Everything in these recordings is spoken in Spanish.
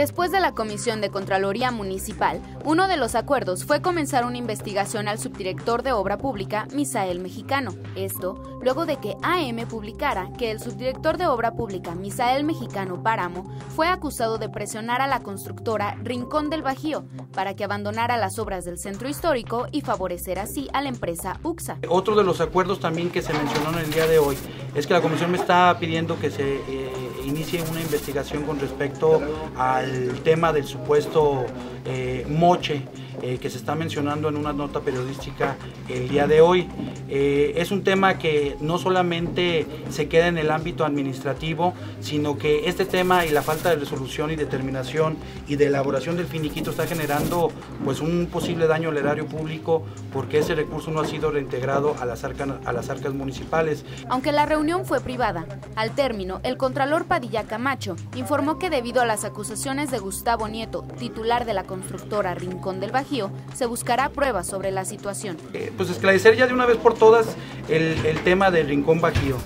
Después de la Comisión de Contraloría Municipal, uno de los acuerdos fue comenzar una investigación al subdirector de Obra Pública, Misael Mexicano. Esto, luego de que AM publicara que el subdirector de Obra Pública, Misael Mexicano Páramo, fue acusado de presionar a la constructora Rincón del Bajío para que abandonara las obras del centro histórico y favorecer así a la empresa UCSA. Otro de los acuerdos también que se mencionó en el día de hoy es que la comisión me está pidiendo que se inicie una investigación con respecto al tema del supuesto moche que se está mencionando en una nota periodística el día de hoy. Es un tema que no solamente se queda en el ámbito administrativo, sino que este tema y la falta de resolución y determinación y de elaboración del finiquito está generando pues un posible daño al erario público, porque ese recurso no ha sido reintegrado a las arcas municipales. Aunque la reunión fue privada, al término el contralor Padilla Camacho informó que debido a las acusaciones de Gustavo Nieto, titular de la constructora Rincón del Bajío, se buscará pruebas sobre la situación. Pues esclarecer ya de una vez por todas el tema del Rincón Bajío.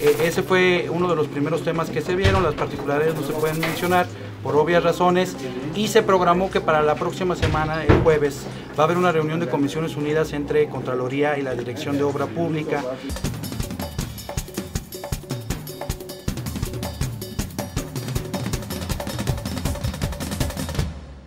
Ese fue uno de los primeros temas que se vieron, las particularidades no se pueden mencionar por obvias razones, y se programó que para la próxima semana, el jueves, va a haber una reunión de comisiones unidas entre Contraloría y la Dirección de Obra Pública.